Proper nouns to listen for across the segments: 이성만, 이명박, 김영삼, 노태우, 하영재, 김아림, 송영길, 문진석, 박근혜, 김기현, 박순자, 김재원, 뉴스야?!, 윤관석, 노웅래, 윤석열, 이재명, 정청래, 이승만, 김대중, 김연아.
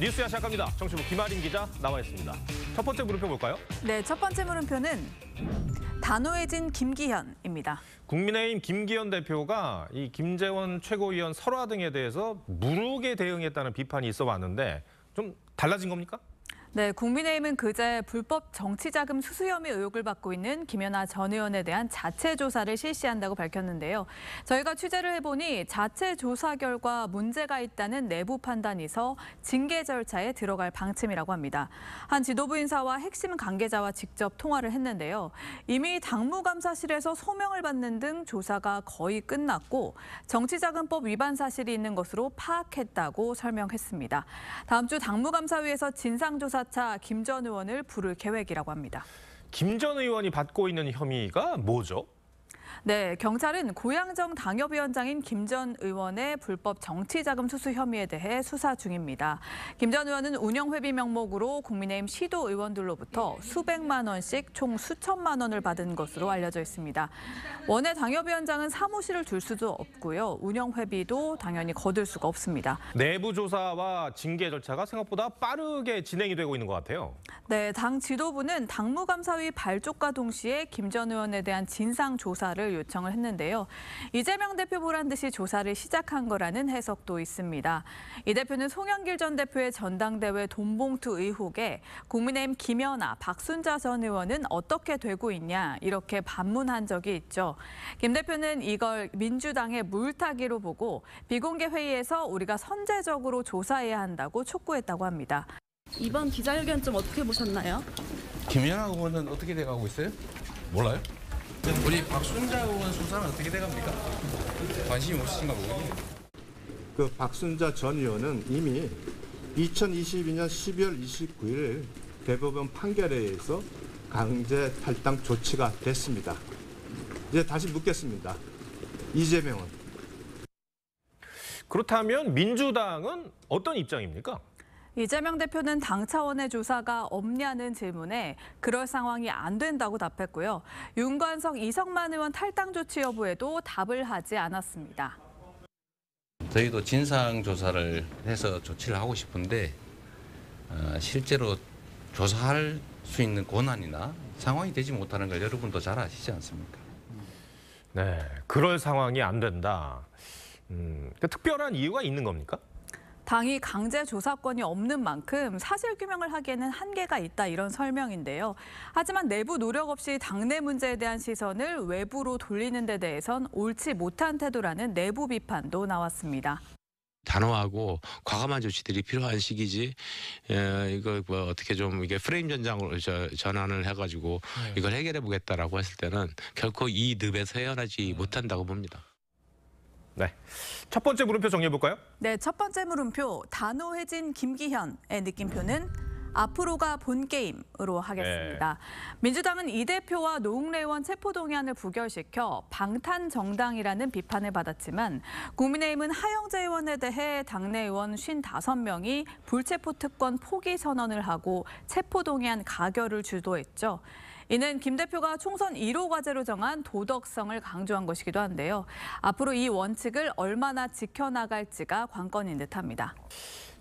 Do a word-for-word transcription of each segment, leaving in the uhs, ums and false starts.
뉴스야 시작합니다. 정치부 김아림 기자 나와 있습니다. 첫 번째 물음표 볼까요? 네, 첫 번째 물음표는 단호해진 김기현입니다. 국민의힘 김기현 대표가 이 김재원 최고위원 설화 등에 대해서 무르게 대응했다는 비판이 있어 왔는데 좀 달라진 겁니까? 네, 국민의힘은 그제 불법 정치자금 수수 혐의 의혹을 받고 있는 김연아 전 의원에 대한 자체 조사를 실시한다고 밝혔는데요. 저희가 취재를 해보니 자체 조사 결과 문제가 있다는 내부 판단이서 징계 절차에 들어갈 방침이라고 합니다. 한 지도부 인사와 핵심 관계자와 직접 통화를 했는데요. 이미 당무감사실에서 소명을 받는 등 조사가 거의 끝났고 정치자금법 위반 사실이 있는 것으로 파악했다고 설명했습니다. 다음 주 당무감사위에서 진상조사 사 차 김 전 의원을 부를 계획이라고 합니다. 김 전 의원이 받고 있는 혐의가 뭐죠? 네, 경찰은 고양정 당협위원장인 김 전 의원의 불법 정치자금 수수 혐의에 대해 수사 중입니다. 김 전 의원은 운영회비 명목으로 국민의힘 시도 의원들로부터 수백만 원씩 총 수천만 원을 받은 것으로 알려져 있습니다. 원외 당협위원장은 사무실을 둘 수도 없고요. 운영회비도 당연히 거둘 수가 없습니다. 내부 조사와 징계 절차가 생각보다 빠르게 진행이 되고 있는 것 같아요. 네, 당 지도부는 당무감사위 발족과 동시에 김 전 의원에 대한 진상조사를 요청을 했는데요. 이재명 대표 보란 듯이 조사를 시작한 거라는 해석도 있습니다. 이 대표는 송영길 전 대표의 전당대회 돈봉투 의혹에 국민의힘 김연아, 박순자 전 의원은 어떻게 되고 있냐 이렇게 반문한 적이 있죠. 김 대표는 이걸 민주당의 물타기로 보고 비공개 회의에서 우리가 선제적으로 조사해야 한다고 촉구했다고 합니다. 이번 기자회견 좀 어떻게 보셨나요? 김연아 의원은 어떻게 돼가고 있어요? 몰라요? 우리 박순자 의원 수사는 어떻게 돼갑니까? 관심이 없으신가 보군요. 그 박순자 전 의원은 이미 이천이십이년 십이월 이십구일 대법원 판결에 의해서 강제 탈당 조치가 됐습니다. 이제 다시 묻겠습니다. 이재명은? 그렇다면 민주당은 어떤 입장입니까? 이재명 대표는 당 차원의 조사가 없냐는 질문에 그럴 상황이 안 된다고 답했고요. 윤관석, 이성만 의원 탈당 조치 여부에도 답을 하지 않았습니다. 저희도 진상조사를 해서 조치를 하고 싶은데 실제로 조사할 수 있는 권한이나 상황이 되지 못하는 걸 여러분도 잘 아시지 않습니까? 네, 그럴 상황이 안 된다. 음, 특별한 이유가 있는 겁니까? 당이 강제 조사권이 없는 만큼 사실 규명을 하기에는 한계가 있다 이런 설명인데요. 하지만 내부 노력 없이 당내 문제에 대한 시선을 외부로 돌리는 데 대해선 옳지 못한 태도라는 내부 비판도 나왔습니다. 단호하고 과감한 조치들이 필요한 시기지. 에, 이거 뭐 어떻게 좀 이게 프레임 전장으로 저, 전환을 해가지고 이걸 해결해 보겠다라고 했을 때는 결코 이 늪에서 헤어나지 못한다고 봅니다. 네, 첫 번째 물음표 정리해볼까요? 네, 첫 번째 물음표 단호해진 김기현의 느낌표는 앞으로가 본 게임으로 하겠습니다. 네. 민주당은 이 대표와 노웅래 의원 체포동의안을 부결시켜 방탄정당이라는 비판을 받았지만 국민의힘은 하영재 의원에 대해 당내 의원 오십오 명이 불체포특권 포기 선언을 하고 체포동의안 가결을 주도했죠. 이는 김 대표가 총선 일 호 과제로 정한 도덕성을 강조한 것이기도 한데요. 앞으로 이 원칙을 얼마나 지켜나갈지가 관건인 듯합니다.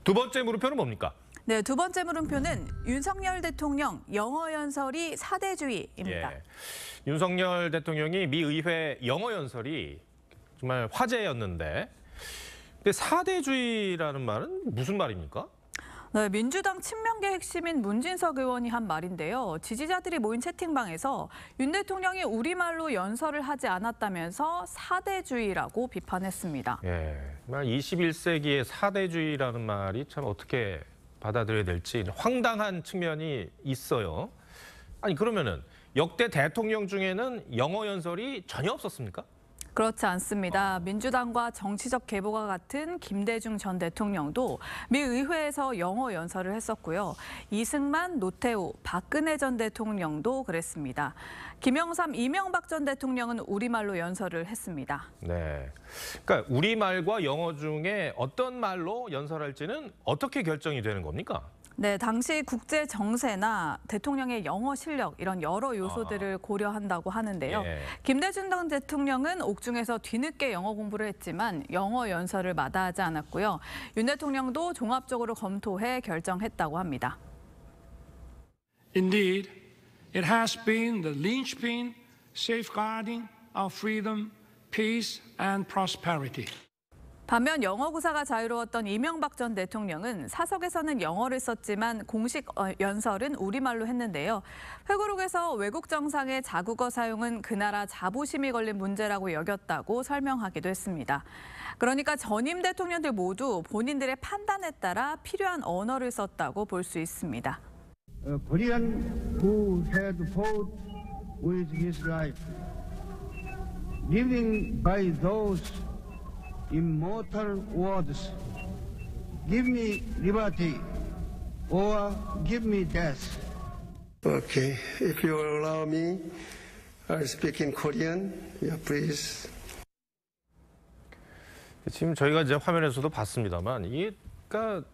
두 번째 물음표는 뭡니까? 네, 두 번째 물음표는 윤석열 대통령 영어 연설이 사대주의입니다. 예, 윤석열 대통령이 미 의회 영어 연설이 정말 화제였는데 근데 사대주의라는 말은 무슨 말입니까? 네, 민주당 친명계 핵심인 문진석 의원이 한 말인데요. 지지자들이 모인 채팅방에서 윤 대통령이 우리말로 연설을 하지 않았다면서 사대주의라고 비판했습니다. 예, 정말 이십일 세기의 사대주의라는 말이 참 어떻게 받아들여야 될지 황당한 측면이 있어요. 아니 그러면은 역대 대통령 중에는 영어 연설이 전혀 없었습니까? 그렇지 않습니다. 민주당과 정치적 계보가 같은 김대중 전 대통령도 미 의회에서 영어 연설을 했었고요. 이승만, 노태우, 박근혜 전 대통령도 그랬습니다. 김영삼, 이명박 전 대통령은 우리말로 연설을 했습니다. 네, 그러니까 우리말과 영어 중에 어떤 말로 연설할지는 어떻게 결정이 되는 겁니까? 네, 당시 국제 정세나 대통령의 영어 실력 이런 여러 요소들을 고려한다고 하는데요. 예. 김대중 당 대통령은 옥중에서 뒤늦게 영어 공부를 했지만 영어 연설을 마다하지 않았고요. 윤 대통령도 종합적으로 검토해 결정했다고 합니다. Indeed, it has been the linchpin safeguarding our freedom, peace and prosperity. 반면 영어 구사가 자유로웠던 이명박 전 대통령은 사석에서는 영어를 썼지만 공식 연설은 우리말로 했는데요. 회고록에서 외국 정상의 자국어 사용은 그 나라 자부심이 걸린 문제라고 여겼다고 설명하기도 했습니다. 그러니까 전임 대통령들 모두 본인들의 판단에 따라 필요한 언어를 썼다고 볼 수 있습니다. A Korean who had fought with his life, living by those immortal words, give me liberty or give me death. Okay, if you will allow me, I'll speak in Korean. Yeah, please. 지금 저희가 이제 화면에서도 봤습니다만, 이게 그러니까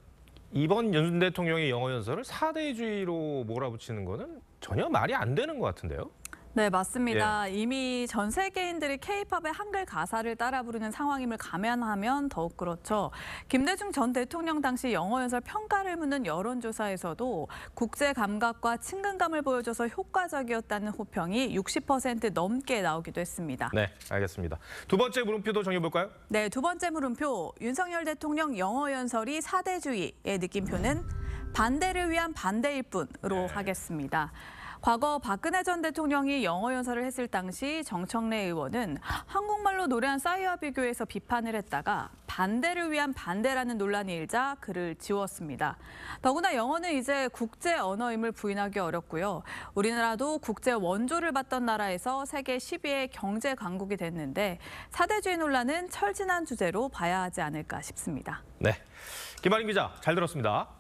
이번 윤 대통령의 영어 연설을 사대주의로 몰아붙이는 거는 전혀 말이 안 되는 것 같은데요. 네, 맞습니다. 예. 이미 전 세계인들이 케이팝의 한글 가사를 따라 부르는 상황임을 감안하면 더욱 그렇죠. 김대중 전 대통령 당시 영어 연설 평가를 묻는 여론조사에서도 국제 감각과 친근감을 보여줘서 효과적이었다는 호평이 육십 퍼센트 넘게 나오기도 했습니다. 네, 알겠습니다. 두 번째 물음표도 정해볼까요? 네, 두 번째 물음표. 윤석열 대통령 영어 연설이 사대주의의 느낌표는 반대를 위한 반대일 뿐으로 네. 하겠습니다. 과거 박근혜 전 대통령이 영어 연설을 했을 당시 정청래 의원은 한국말로 노래한 싸이와 비교해서 비판을 했다가 반대를 위한 반대라는 논란이 일자 글을 지웠습니다. 더구나 영어는 이제 국제 언어임을 부인하기 어렵고요. 우리나라도 국제 원조를 받던 나라에서 세계 십 위의 경제 강국이 됐는데 사대주의 논란은 철진한 주제로 봐야 하지 않을까 싶습니다. 네, 김아림 기자 잘 들었습니다.